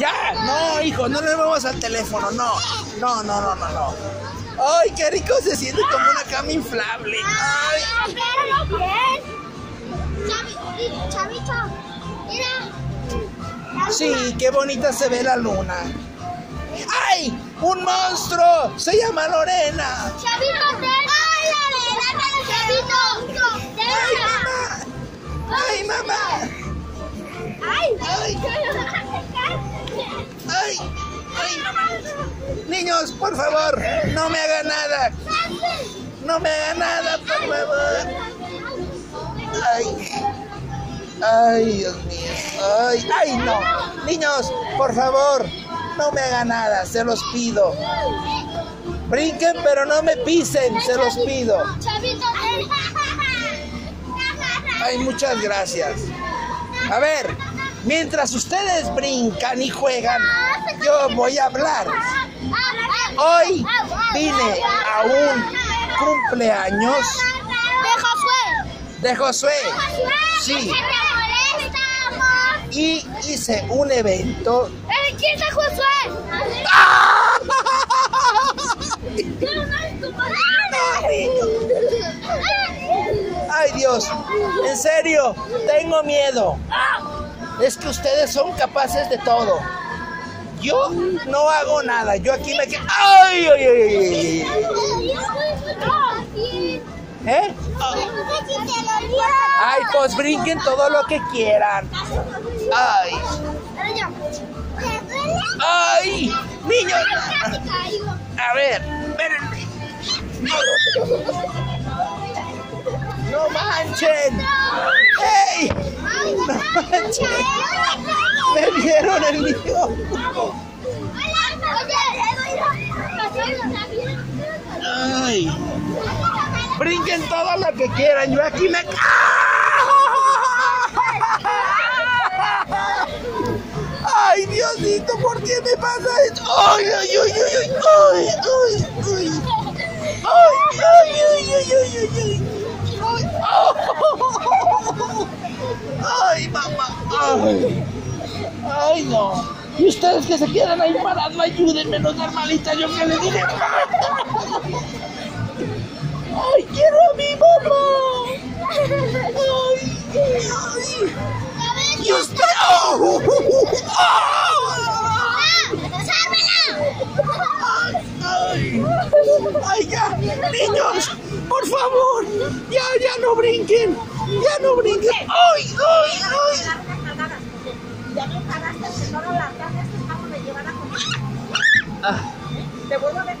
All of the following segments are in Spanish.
Ya, no, hijo, no le muevas al teléfono, no. No, no, no, no, no. Ay, qué rico se siente como una cama inflable. Ay, pero bien. Chavito, mira. Sí, qué bonita se ve la luna. ¡Ay! ¡Un monstruo! ¡Se llama Lorena! ¡Chavito, ten! ¡Ay, Lorena! ¡Chavito! ¡Ay, mamá! ¡Ay, mamá! ¡Ay! ¡Ay! ¡Ay, mamá! Niños, por favor, no me hagan nada. No me hagan nada, por favor. ¡Ay! ¡Ay, Dios mío! ¡Ay! ¡Ay, no! Niños, por favor, no me hagan nada, se los pido. Brinquen, pero no me pisen, se los pido. Ay, muchas gracias. A ver, mientras ustedes brincan y juegan, yo voy a hablar. Hoy vine a un cumpleaños de Josué. Sí. Y hice un evento. ¿Quién es Josué? ¡Ah! Ay, Dios, en serio, tengo miedo. Es que ustedes son capaces de todo. Yo no hago nada, yo aquí me quedo. ¡Ay, ay, ay! ¿Eh? Oh. Ay, pues brinquen todo lo que quieran. Ay. Ay, niños. A ver, espérenme. ¡No manchen! ¡Ey! ¡No manchen! ¡Me vieron el mío! ¡Ay! ¡Brinquen todo lo que quieran! ¡Yo aquí me... ¡Ay, Diosito! ¿Por qué me pasa esto? ¡Ay, ay, ay, ay! ¡Ay, ay, ay! ¡Ay, ay, ay, ay, ay! Ay, mamá. Ay. Ay, no. Y ustedes que se quedan ahí parados, ayúdenme, no sean malitas, yo que le dije. Ay, quiero a mi mamá. Ay, ay. Y usted. ¡Oh! Ay, ay, ya, niños, por favor, ya, ya no brinquen, ya no brinquen. Ay, ay, ay. Ya me pagaste, no lo largaste, vamos a llevar a comer. Te vuelvo a ver.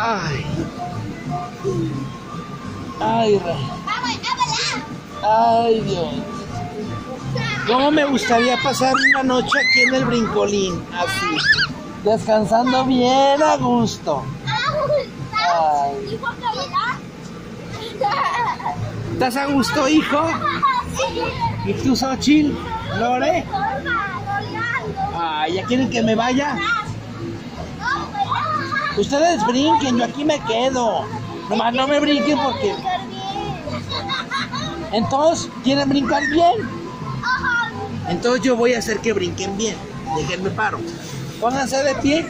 Ay. Ay, rey. Ay, Dios. ¿Cómo me gustaría pasar una noche aquí en el brincolín? Así, descansando bien a gusto. Ay. ¿Estás a gusto, hijo? ¿Y tú, Xochitl? ¿Lore? Ay, ¿ya quieren que me vaya? Ustedes brinquen, yo aquí me quedo. Nomás no me brinquen porque... Entonces, ¿quieren brincar bien? Entonces yo voy a hacer que brinquen bien. Déjenme paro. Pónganse de pie.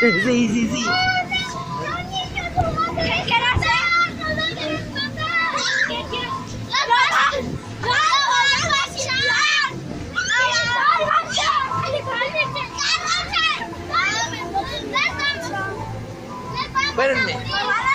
Sí, sí, sí. Espérenme.